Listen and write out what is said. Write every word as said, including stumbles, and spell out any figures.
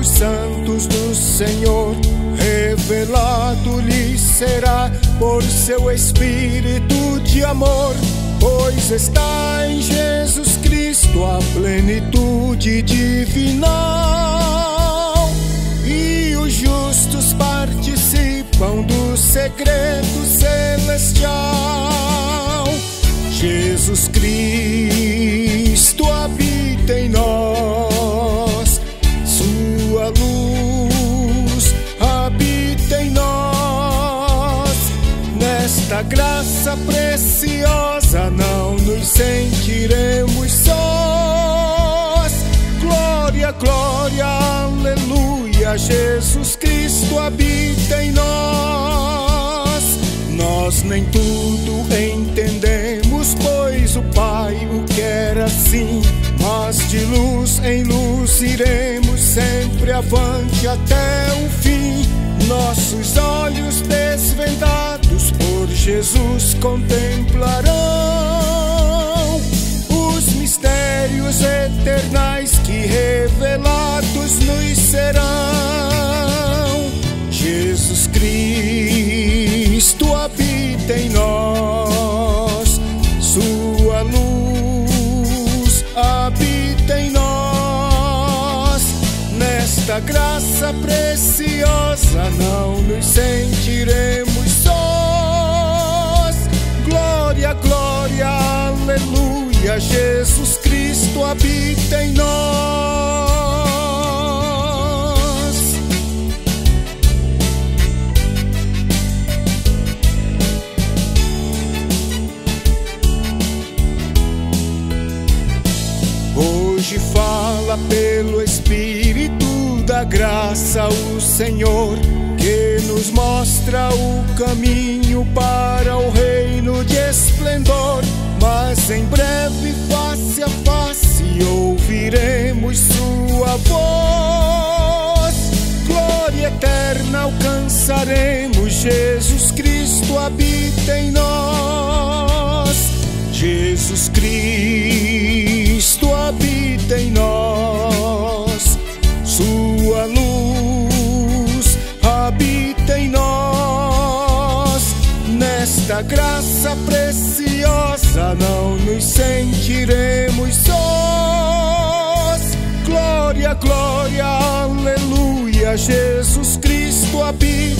os santos do Senhor, revelado lhe será por seu Espírito de amor, pois está em Jesus Cristo a plenitude divinal, e os justos participam do segredo celestial. Jesus Cristo habita em nós, sua luz habita em nós, nesta graça preciosa não nos sentiremos sós. Glória, glória, aleluia, Jesus Cristo habita em nós. Nós nem tudo entendemos, pois o Pai o quer assim, mas de luz em luz iremos sempre avante até o fim. Nossos olhos desvendados por Jesus contemplarão os mistérios eternais que revelados nos serão. Jesus Cristo habita em nós, sua luz habita em nós, nesta graça preciosa não nos sentiremos sós. Glória, glória, aleluia, Jesus Cristo habita em nós. Hoje fala pelo Espírito da graça o Senhor, que nos mostra o caminho para o reino de esplendor, mas em breve face a face ouviremos sua voz. Glória eterna alcançaremos, Jesus Cristo habita em nós. Jesus Cristo habita em nós, sua luz habita em nós, nesta graça preciosa não nos sentiremos sós. Glória, glória, aleluia, Jesus Cristo habita